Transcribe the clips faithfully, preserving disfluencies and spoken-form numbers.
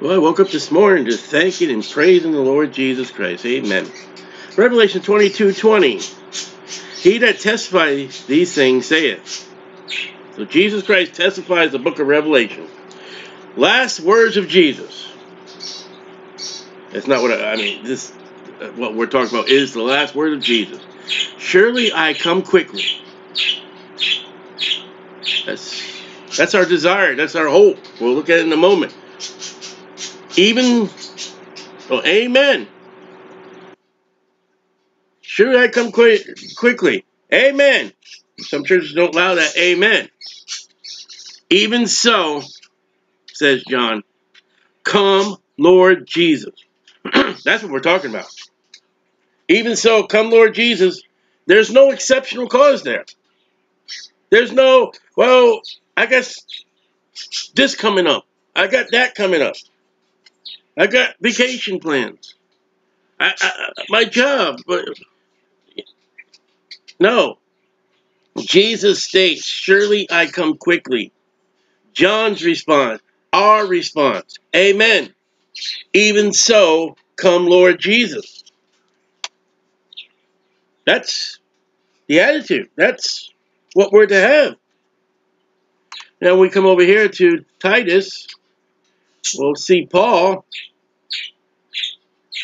Well, I woke up this morning just thanking and praising the Lord Jesus Christ. Amen. Revelation twenty-two twenty. He that testifies these things saith. So Jesus Christ testifies the book of Revelation. Last words of Jesus. That's not what I, I mean. This, what we're talking about, is the last word of Jesus. Surely I come quickly. That's that's our desire. That's our hope. We'll look at it in a moment. Even, oh, amen. Surely I come quick, quickly. Amen. Some churches don't allow that. Amen. Even so, says John, come, Lord Jesus. That's what we're talking about. Even so, come, Lord Jesus. There's no exceptional cause there. There's no, well, I guess this coming up. I got that coming up. I got vacation plans. I, I, my job. But no. Jesus states, surely I come quickly. John's response, our response, amen. Even so, come Lord Jesus. That's the attitude. That's what we're to have. Now we come over here to Titus. We'll see Paul.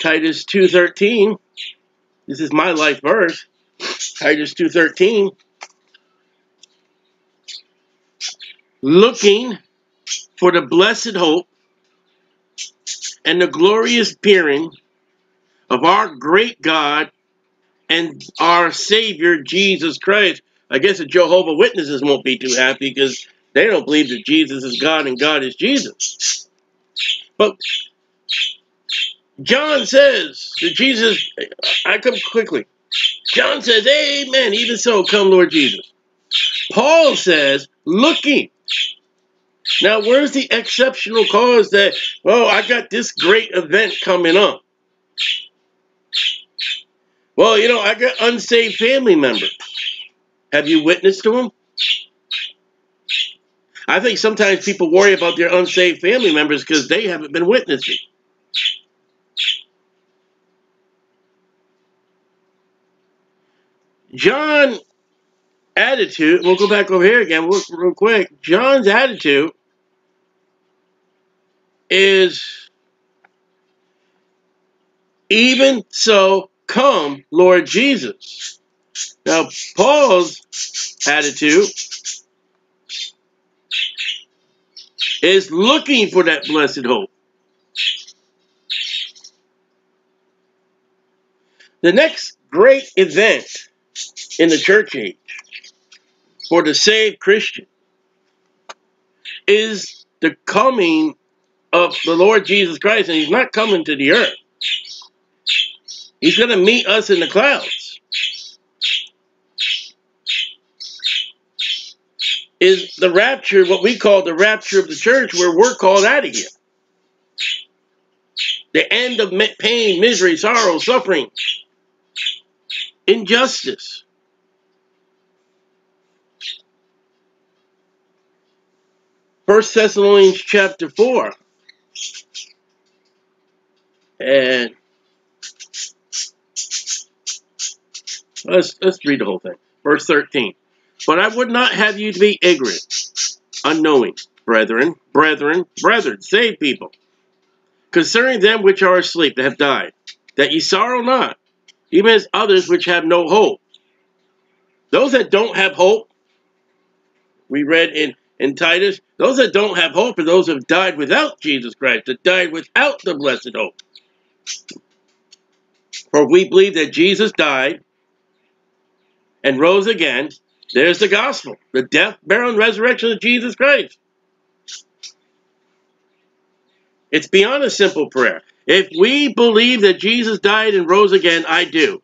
Titus two thirteen. This is my life verse. Titus two thirteen. Looking for the blessed hope and the glorious appearing of our great God and our Savior Jesus Christ. I guess the Jehovah's Witnesses won't be too happy because they don't believe that Jesus is God and God is Jesus. But John says that Jesus, I come quickly. John says, amen, even so, come Lord Jesus. Paul says, looking. Now, where's the exceptional cause that, well, I got this great event coming up? Well, you know, I got unsaved family members. Have you witnessed to them? I think sometimes people worry about their unsaved family members because they haven't been witnessing. John's attitude, we'll go back over here again real, real quick. John's attitude is, even so, come, Lord Jesus. Now, Paul's attitude is looking for that blessed hope. The next great event in the church age for the saved Christian is the coming of the Lord Jesus Christ, and he's not coming to the earth. He's going to meet us in the clouds. Is the rapture, what we call the rapture of the church, where we're called out of here. The end of pain, misery, sorrow, suffering, injustice. First Thessalonians chapter four. And let's, let's read the whole thing. Verse thirteen. But I would not have you to be ignorant, unknowing, brethren, brethren, brethren, save people, concerning them which are asleep, that have died, that ye sorrow not, even as others which have no hope. Those that don't have hope, we read in, in Titus, those that don't have hope are those who have died without Jesus Christ, that died without the blessed hope. For we believe that Jesus died and rose again. There's the gospel, the death, burial, and resurrection of Jesus Christ. It's beyond a simple prayer. If we believe that Jesus died and rose again, I do.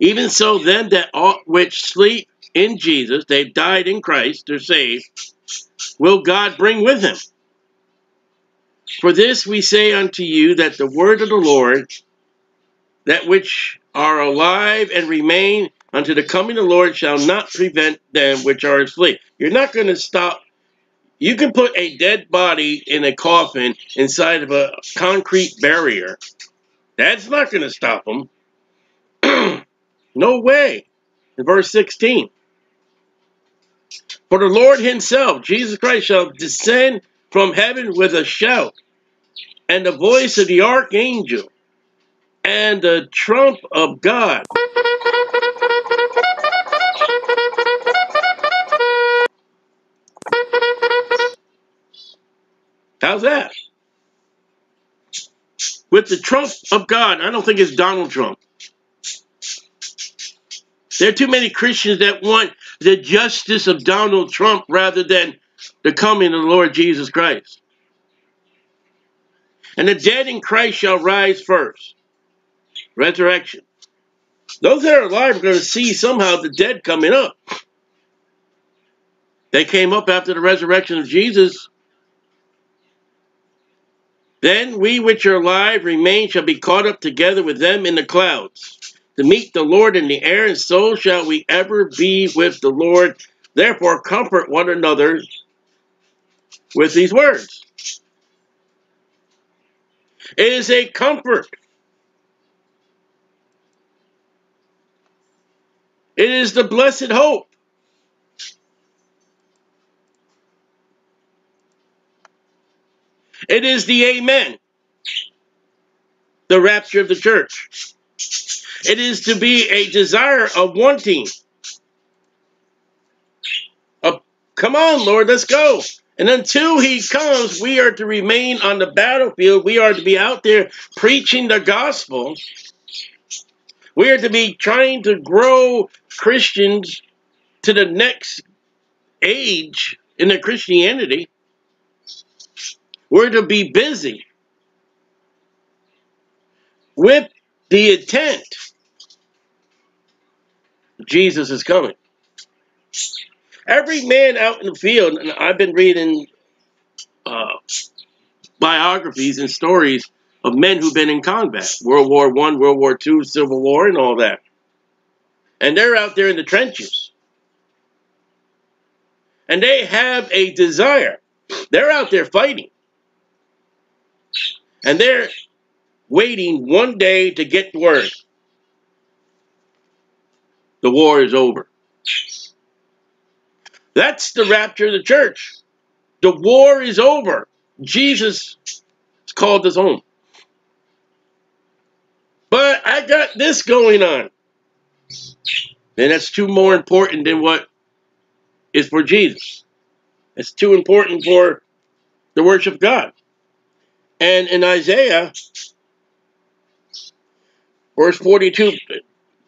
Even so, them that ought which sleep in Jesus, they've died in Christ, they're saved, will God bring with him. For this we say unto you, that the word of the Lord, that which are alive and remain unto the coming of the Lord shall not prevent them which are asleep. You're not going to stop You can put a dead body in a coffin inside of a concrete barrier. That's not going to stop them. No way. In verse sixteen. For the Lord himself, Jesus Christ, shall descend from heaven with a shout, and the voice of the archangel, and the trump of God. How's that? With the trump of God. I don't think it's Donald Trump. There are too many Christians that want the justice of Donald Trump rather than the coming of the Lord Jesus Christ. And the dead in Christ shall rise first. Resurrection. Those that are alive are going to see somehow the dead coming up. They came up after the resurrection of Jesus. Then we which are alive remain shall be caught up together with them in the clouds, to meet the Lord in the air, and so shall we ever be with the Lord. Therefore comfort one another with these words. It is a comfort. It is the blessed hope. It is the amen, the rapture of the church. It is to be a desire of wanting. A, come on, Lord, let's go. And until he comes, we are to remain on the battlefield. We are to be out there preaching the gospel. We are to be trying to grow Christians to the next age in their Christianity. We're to be busy with the intent Jesus is coming. Every man out in the field, and I've been reading uh, biographies and stories of men who've been in combat. World War One, World War Two, Civil War, and all that. And they're out there in the trenches. And they have a desire. They're out there fighting. And they're waiting one day to get the word. The war is over. That's the rapture of the church. The war is over. Jesus has called us home. But I got this going on. And that's too more important than what is for Jesus. It's too important for the worship of God. And in Isaiah, verse forty-two,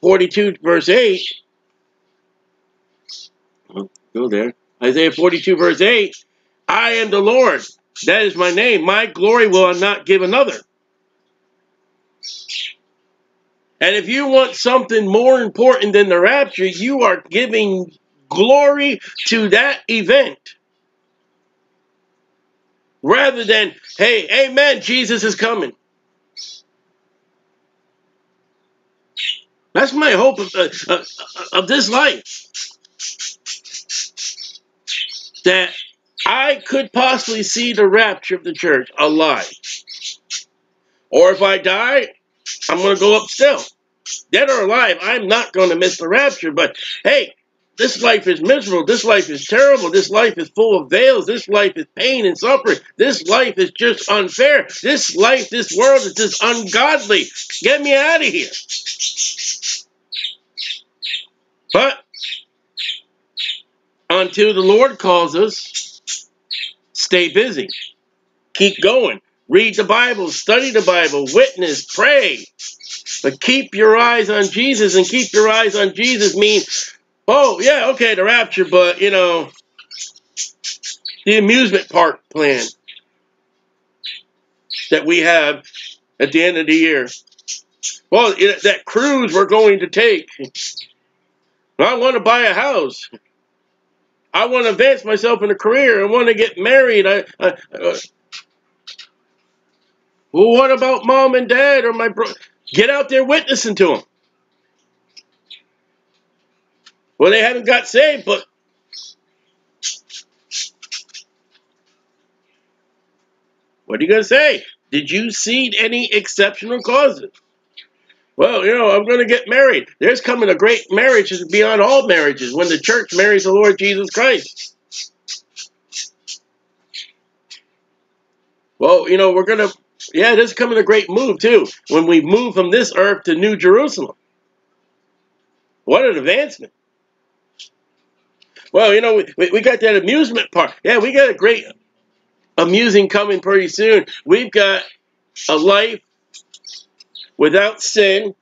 forty-two, verse eight, oh, go there, Isaiah forty-two, verse eight, I am the Lord, that is my name, my glory will I not give another. And if you want something more important than the rapture, you are giving glory to that event. Rather than, hey, amen, Jesus is coming. That's my hope of, uh, uh, of this life. That I could possibly see the rapture of the church alive. Or if I die, I'm going to go up still. Dead or alive, I'm not going to miss the rapture. But, hey, this life is miserable. This life is terrible. This life is full of veils. This life is pain and suffering. This life is just unfair. This life, this world is just ungodly. Get me out of here. But until the Lord calls us, stay busy. Keep going. Read the Bible. Study the Bible. Witness. Pray. But keep your eyes on Jesus, and keep your eyes on Jesus means, oh, yeah, okay, the rapture, but, you know, the amusement park plan that we have at the end of the year. Well, it, that cruise we're going to take. I want to buy a house. I want to advance myself in a career. I want to get married. I, I, I, well, what about mom and dad or my brother? Get out there witnessing to them. Well, they haven't got saved, but What are you going to say? Did you see any exceptional causes? Well, you know, I'm going to get married. There's coming a great marriage beyond all marriages when the church marries the Lord Jesus Christ. Well, you know, we're going to, yeah, there's coming a great move too when we move from this earth to New Jerusalem. What an advancement. Well, you know, we, we, we got that amusement park. Yeah, we got a great amusing coming pretty soon. We've got a life without sin,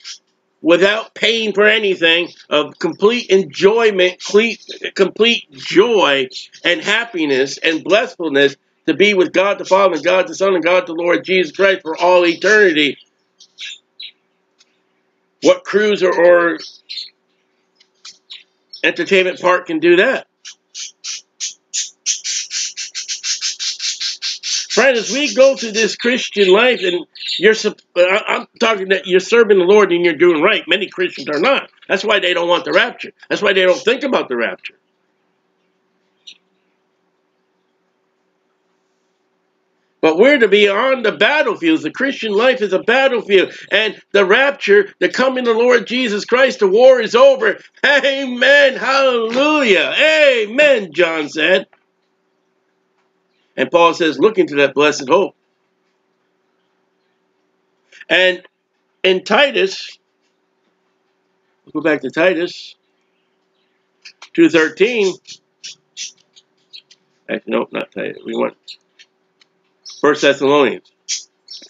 without paying for anything, of complete enjoyment, complete, complete joy and happiness and blessedness to be with God the Father, and God the Son, and God the Lord Jesus Christ for all eternity. What cruise or, or entertainment park can do that? Friends, as we go through this Christian life, and you're, I'm talking that you're serving the Lord and you're doing right. Many Christians are not. That's why they don't want the rapture. That's why they don't think about the rapture. But we're to be on the battlefields. The Christian life is a battlefield. And the rapture, the coming of the Lord Jesus Christ, the war is over. Amen. Hallelujah. Amen, John said. And Paul says, look into that blessed hope. And in Titus, we'll go back to Titus two thirteen. Actually, no, not Titus. We want First Thessalonians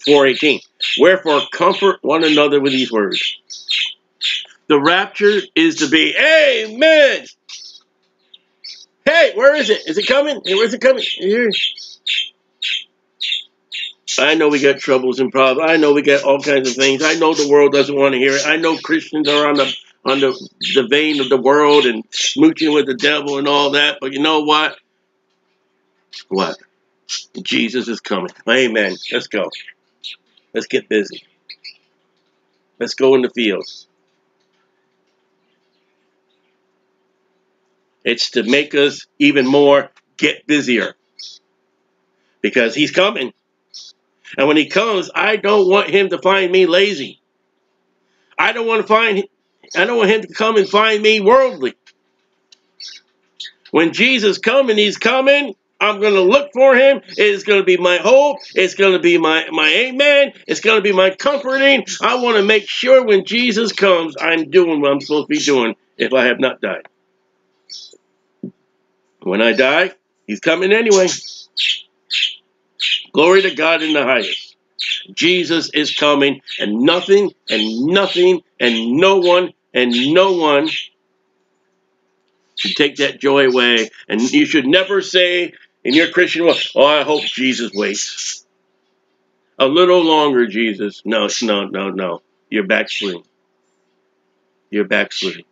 four eighteen. Wherefore, comfort one another with these words. The rapture is to be. Amen. Hey, where is it? Is it coming? Hey, where's it coming? Here. I know we got troubles and problems. I know we got all kinds of things. I know the world doesn't want to hear it. I know Christians are on the on the, the vein of the world and smooching with the devil and all that. But you know what? What? Jesus is coming. Amen. Let's go. Let's get busy. Let's go in the fields. It's to make us even more get busier. Because he's coming. And when he comes, I don't want him to find me lazy. I don't want to find I don't want him to come and find me worldly. When Jesus comes and he's coming, I'm going to look for him. It's going to be my hope. It's going to be my, my amen. It's going to be my comforting. I want to make sure when Jesus comes, I'm doing what I'm supposed to be doing if I have not died. When I die, he's coming anyway. Glory to God in the highest. Jesus is coming, and nothing, and nothing, and no one, and no one should take that joy away. And you should never say in your Christian life, oh, I hope Jesus waits a little longer, Jesus. No, no, no, no. You're backsliding. You're backsliding.